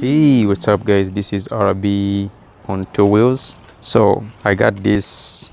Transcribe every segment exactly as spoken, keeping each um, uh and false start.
Hey, what's up guys, this is R B on two wheels. So I got this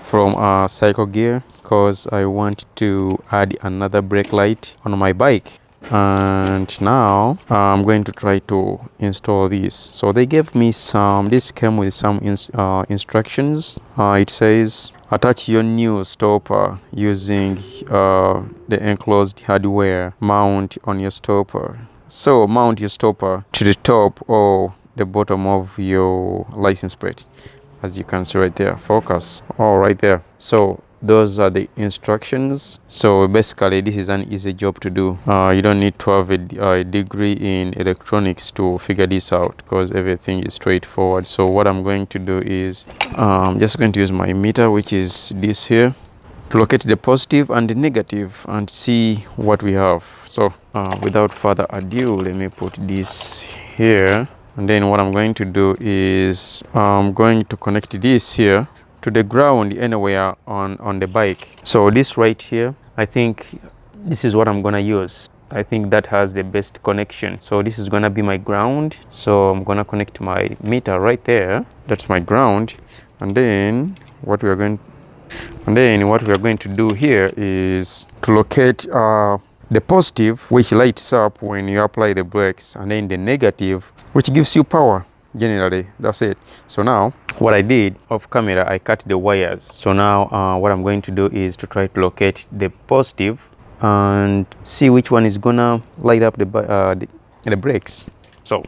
from uh, Cycle Gear because I want to add another brake light on my bike, and now I'm going to try to install this. So they gave me some, this came with some ins uh, instructions. Uh, it says attach your new stopper using uh, the enclosed hardware mount on your stopper. So mount your stopper to the top or the bottom of your license plate, as you can see right there. Focus. Oh, right there. So those are the instructions. So basically this is an easy job to do. Uh, you don't need to have a, a degree in electronics to figure this out because everything is straightforward. So what I'm going to do is I'm um, just going to use my meter, which is this here, to locate the positive and the negative and see what we have. So uh, without further ado, let me put this here, and then what I'm going to do is I'm going to connect this here to the ground anywhere on on the bike. So this right here, I think this is what I'm gonna use. I think that has the best connection. So this is gonna be my ground. So I'm gonna connect my meter right there. That's my ground. And then what we are going and then what we are going to do here is to locate uh, the positive, which lights up when you apply the brakes, and then the negative, which gives you power generally. That's it. So now what I did off camera, I cut the wires. So now uh, what I'm going to do is to try to locate the positive and see which one is gonna light up the uh, the, the brakes. So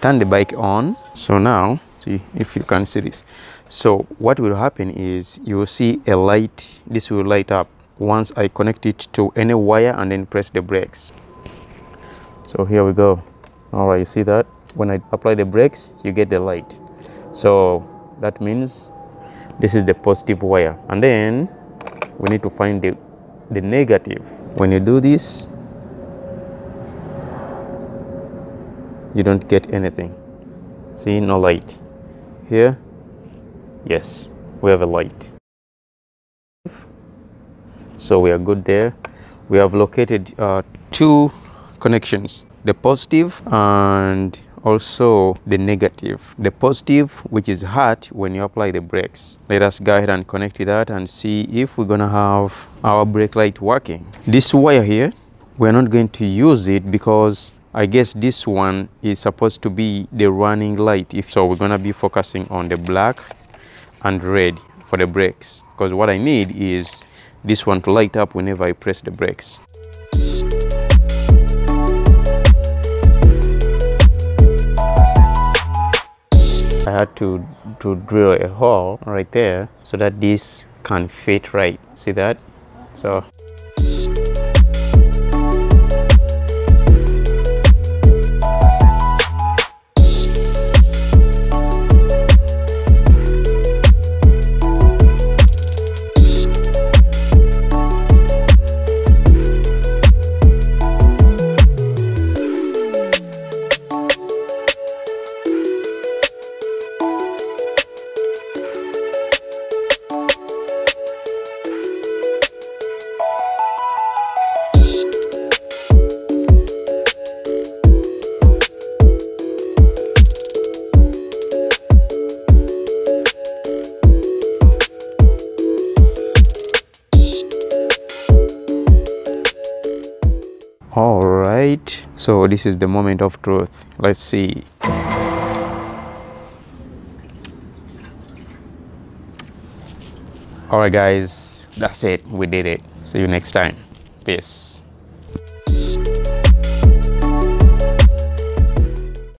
turn the bike on. So now see if you can see this. So what will happen is you will see a light. This will light up once I connect it to any wire and then press the brakes. So here we go. All right, you see that when I apply the brakes, you get the light. So that means this is the positive wire, and then we need to find the the negative. When you do this, you don't get anything. See, no light here. Yes, we have a light. So we are good there. We have located uh, two connections, the positive and also the negative. The positive, which is hot when you apply the brakes. Let us go ahead and connect that and see if we're gonna have our brake light working. This wire here, we're not going to use it because I guess this one is supposed to be the running light. If so, we're gonna be focusing on the black and red for the brakes, because what I need is this one to light up whenever I press the brakes. I had to, to drill a hole right there so that this can fit right. See that? So So this is the moment of truth. Let's see. All right guys, that's it. We did it. See you next time. Peace.